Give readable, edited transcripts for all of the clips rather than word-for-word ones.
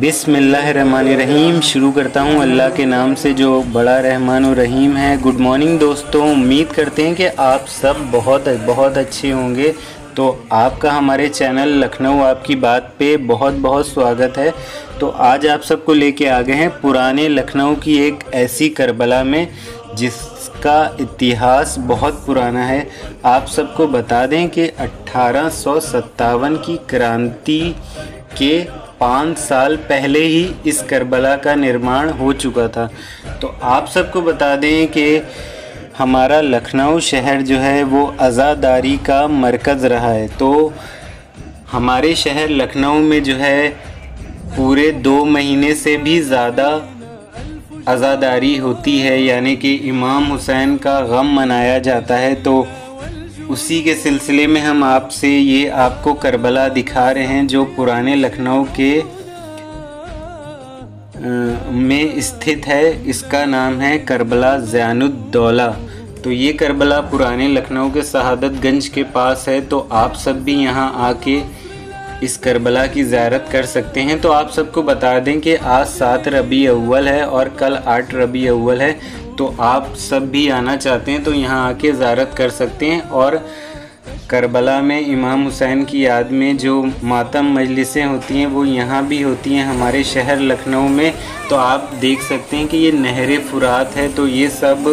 बिस्मिल्लाहिर्रहमानिर्रहीम शुरू करता हूँ अल्लाह के नाम से जो बड़ा रहमान और रहीम है। गुड मॉर्निंग दोस्तों, उम्मीद करते हैं कि आप सब बहुत बहुत अच्छे होंगे। तो आपका हमारे चैनल लखनऊ आपकी बात पे बहुत बहुत स्वागत है। तो आज आप सबको लेके आ गए हैं पुराने लखनऊ की एक ऐसी करबला में जिसका इतिहास बहुत पुराना है। आप सबको बता दें कि 1857 की क्रांति के 5 साल पहले ही इस करबला का निर्माण हो चुका था। तो आप सबको बता दें कि हमारा लखनऊ शहर जो है वो आज़ादारी का मरकज़ रहा है। तो हमारे शहर लखनऊ में जो है पूरे 2 महीने से भी ज़्यादा आज़ादारी होती है, यानी कि इमाम हुसैन का गम मनाया जाता है। तो उसी के सिलसिले में हम आपसे ये आपको करबला दिखा रहे हैं जो पुराने लखनऊ के में स्थित है। इसका नाम है करबला ज़ानुद्दौला। तो ये करबला पुराने लखनऊ के शहादत गंज के पास है। तो आप सब भी यहाँ आके इस करबला की ज़ियारत कर सकते हैं। तो आप सबको बता दें कि आज 7 रबी अव्वल है और कल 8 रबी अव्वल है। तो आप सब भी आना चाहते हैं तो यहाँ आके ज़ियारत कर सकते हैं और करबला में इमाम हुसैन की याद में जो मातम मजलिसें होती हैं वो यहाँ भी होती हैं हमारे शहर लखनऊ में। तो आप देख सकते हैं कि ये नहरे फुरात है। तो ये सब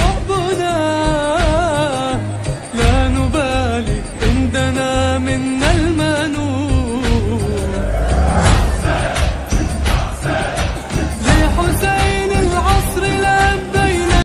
ربنا